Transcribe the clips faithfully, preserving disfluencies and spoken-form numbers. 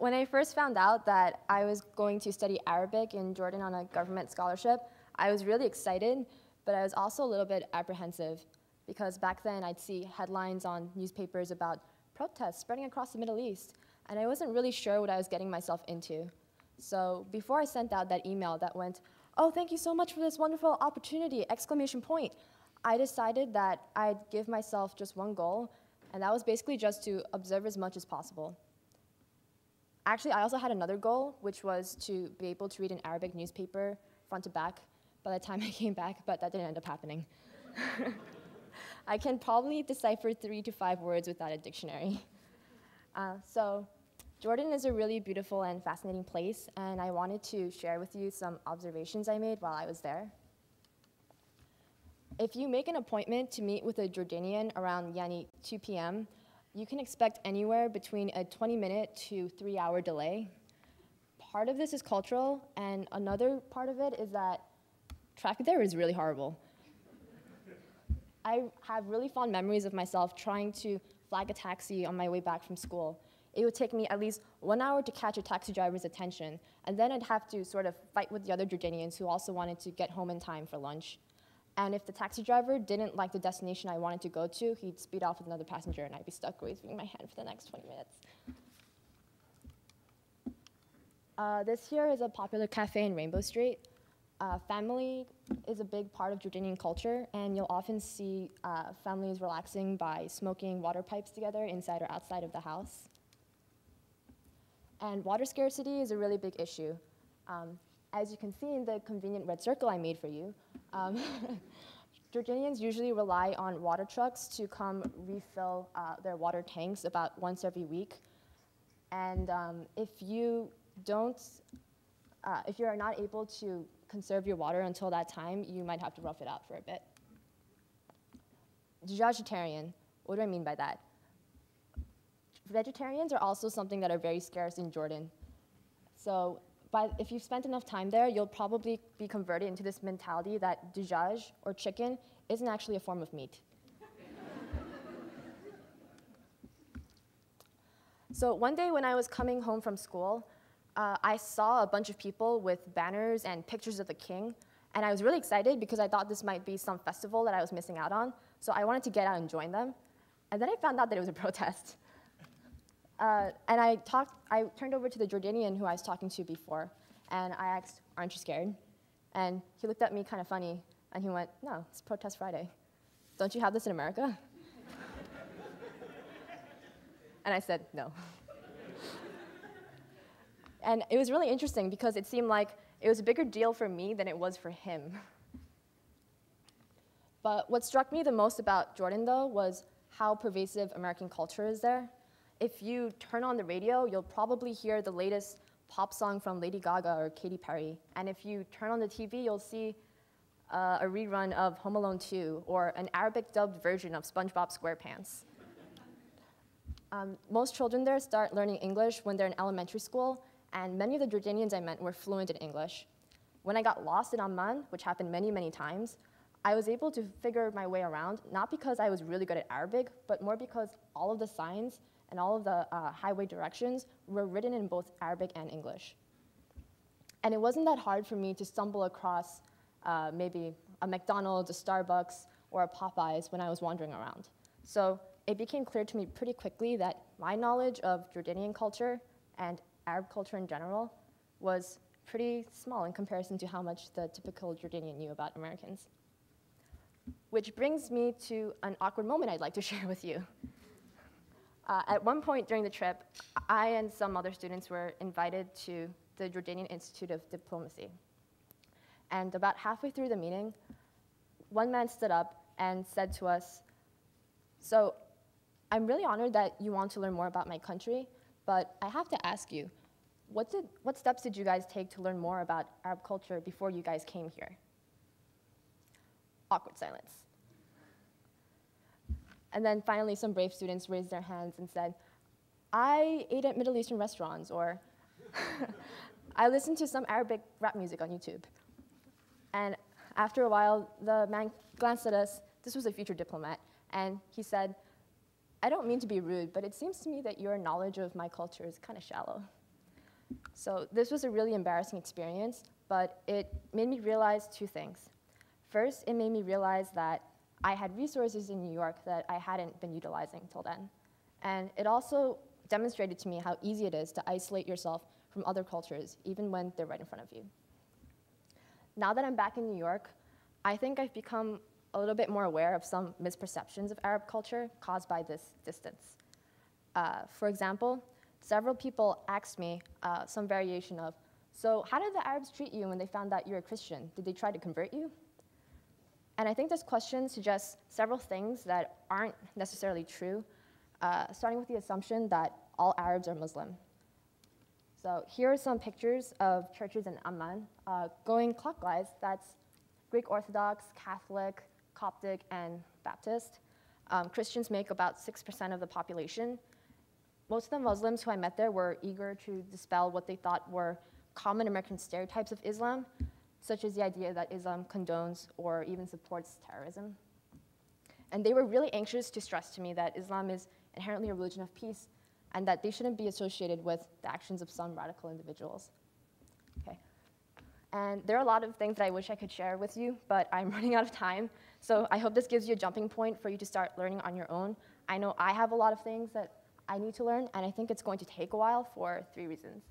when I first found out that I was going to study Arabic in Jordan on a government scholarship, I was really excited, but I was also a little bit apprehensive because back then I'd see headlines on newspapers about protests spreading across the Middle East, and I wasn't really sure what I was getting myself into. So before I sent out that email that went, "Oh, thank you so much for this wonderful opportunity, exclamation point," I decided that I'd give myself just one goal, and that was basically just to observe as much as possible. Actually, I also had another goal, which was to be able to read an Arabic newspaper front to back by the time I came back, but that didn't end up happening. I can probably decipher three to five words without a dictionary. Uh, so Jordan is a really beautiful and fascinating place, and I wanted to share with you some observations I made while I was there. If you make an appointment to meet with a Jordanian around yani two p m, you can expect anywhere between a twenty minute to three hour delay. Part of this is cultural, and another part of it is that traffic there is really horrible. I have really fond memories of myself trying to flag a taxi on my way back from school. It would take me at least one hour to catch a taxi driver's attention, and then I'd have to sort of fight with the other Jordanians who also wanted to get home in time for lunch. And if the taxi driver didn't like the destination I wanted to go to, he'd speed off with another passenger, and I'd be stuck waving my hand for the next twenty minutes. Uh, this here is a popular cafe in Rainbow Street. Uh, family is a big part of Jordanian culture, and you'll often see uh, families relaxing by smoking water pipes together inside or outside of the house. And water scarcity is a really big issue. Um, As you can see in the convenient red circle I made for you, um, Jordanians usually rely on water trucks to come refill uh, their water tanks about once every week. And um, if you don't, uh, if you are not able to conserve your water until that time, you might have to rough it out for a bit. Dujajitarian, what do I mean by that? Vegetarians are also something that are very scarce in Jordan. So, but if you've spent enough time there, you'll probably be converted into this mentality that dujaj, or chicken, isn't actually a form of meat. So one day when I was coming home from school, uh, I saw a bunch of people with banners and pictures of the king, and I was really excited because I thought this might be some festival that I was missing out on, so I wanted to get out and join them. And then I found out that it was a protest. Uh, and I talked, I turned over to the Jordanian who I was talking to before, and I asked, "Aren't you scared?" And he looked at me kind of funny, and he went, "No, it's Protest Friday. Don't you have this in America?" And I said, "No." And it was really interesting because it seemed like it was a bigger deal for me than it was for him. But what struck me the most about Jordan, though, was how pervasive American culture is there. If you turn on the radio, you'll probably hear the latest pop song from Lady Gaga or Katy Perry. And if you turn on the T V, you'll see uh, a rerun of Home Alone two or an Arabic-dubbed version of SpongeBob SquarePants. um, most children there start learning English when they're in elementary school, and many of the Jordanians I met were fluent in English. When I got lost in Amman, which happened many, many times, I was able to figure my way around, not because I was really good at Arabic, but more because all of the signs and all of the uh, highway directions were written in both Arabic and English. And it wasn't that hard for me to stumble across uh, maybe a McDonald's, a Starbucks, or a Popeyes when I was wandering around. So it became clear to me pretty quickly that my knowledge of Jordanian culture and Arab culture in general was pretty small in comparison to how much the typical Jordanian knew about Americans. Which brings me to an awkward moment I'd like to share with you. Uh, at one point during the trip, I and some other students were invited to the Jordanian Institute of Diplomacy. And about halfway through the meeting, one man stood up and said to us, "So I'm really honored that you want to learn more about my country, but I have to ask you, what, did, what steps did you guys take to learn more about Arab culture before you guys came here?" Awkward silence. And then finally, some brave students raised their hands and said, "I ate at Middle Eastern restaurants," or "I listened to some Arabic rap music on YouTube." And after a while, the man glanced at us. This was a future diplomat. And he said, "I don't mean to be rude, but it seems to me that your knowledge of my culture is kind of shallow." So this was a really embarrassing experience, but it made me realize two things. First, it made me realize that I had resources in New York that I hadn't been utilizing till then. And it also demonstrated to me how easy it is to isolate yourself from other cultures, even when they're right in front of you. Now that I'm back in New York, I think I've become a little bit more aware of some misperceptions of Arab culture caused by this distance. Uh, for example, several people asked me uh, some variation of, so how did the Arabs treat you when they found out you're a Christian? Did they try to convert you? And I think this question suggests several things that aren't necessarily true, uh, starting with the assumption that all Arabs are Muslim. So here are some pictures of churches in Amman. Uh, going clockwise, that's Greek Orthodox, Catholic, Coptic, and Baptist. Um, Christians make about six percent of the population. Most of the Muslims who I met there were eager to dispel what they thought were common American stereotypes of Islam, such as the idea that Islam condones or even supports terrorism. And they were really anxious to stress to me that Islam is inherently a religion of peace and that they shouldn't be associated with the actions of some radical individuals. Okay. And there are a lot of things that I wish I could share with you, but I'm running out of time. So I hope this gives you a jumping point for you to start learning on your own. I know I have a lot of things that I need to learn, and I think it's going to take a while for three reasons.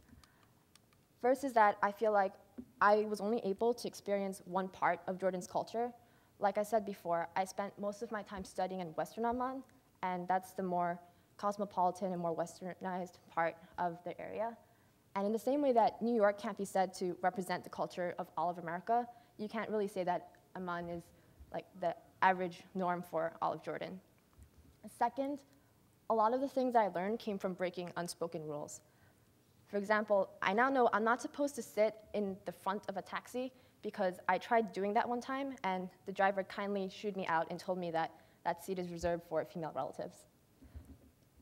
First is that I feel like I was only able to experience one part of Jordan's culture. Like I said before, I spent most of my time studying in Western Amman, and that's the more cosmopolitan and more westernized part of the area. And in the same way that New York can't be said to represent the culture of all of America, you can't really say that Amman is like the average norm for all of Jordan. Second, a lot of the things that I learned came from breaking unspoken rules. For example, I now know I'm not supposed to sit in the front of a taxi because I tried doing that one time and the driver kindly shooed me out and told me that that seat is reserved for female relatives.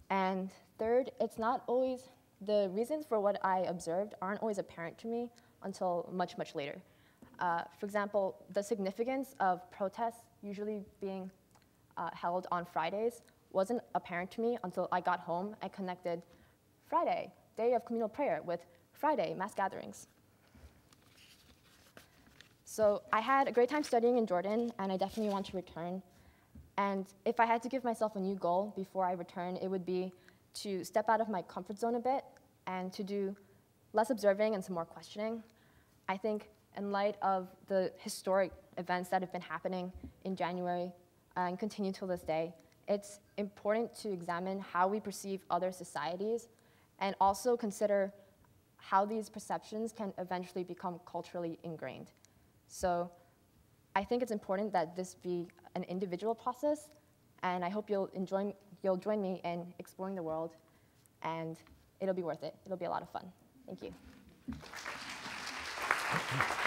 And third, it's not always, the reasons for what I observed aren't always apparent to me until much, much later. Uh, for example, the significance of protests usually being uh, held on Fridays wasn't apparent to me until I got home and connected Friday, day of communal prayer, with Friday, mass gatherings. So I had a great time studying in Jordan, and I definitely want to return. And if I had to give myself a new goal before I return, it would be to step out of my comfort zone a bit and to do less observing and some more questioning. I think in light of the historic events that have been happening in January and continue till this day, it's important to examine how we perceive other societies and also consider how these perceptions can eventually become culturally ingrained. So I think it's important that this be an individual process, and I hope you'll, enjoy, you'll join me in exploring the world, and it'll be worth it. It'll be a lot of fun. Thank you.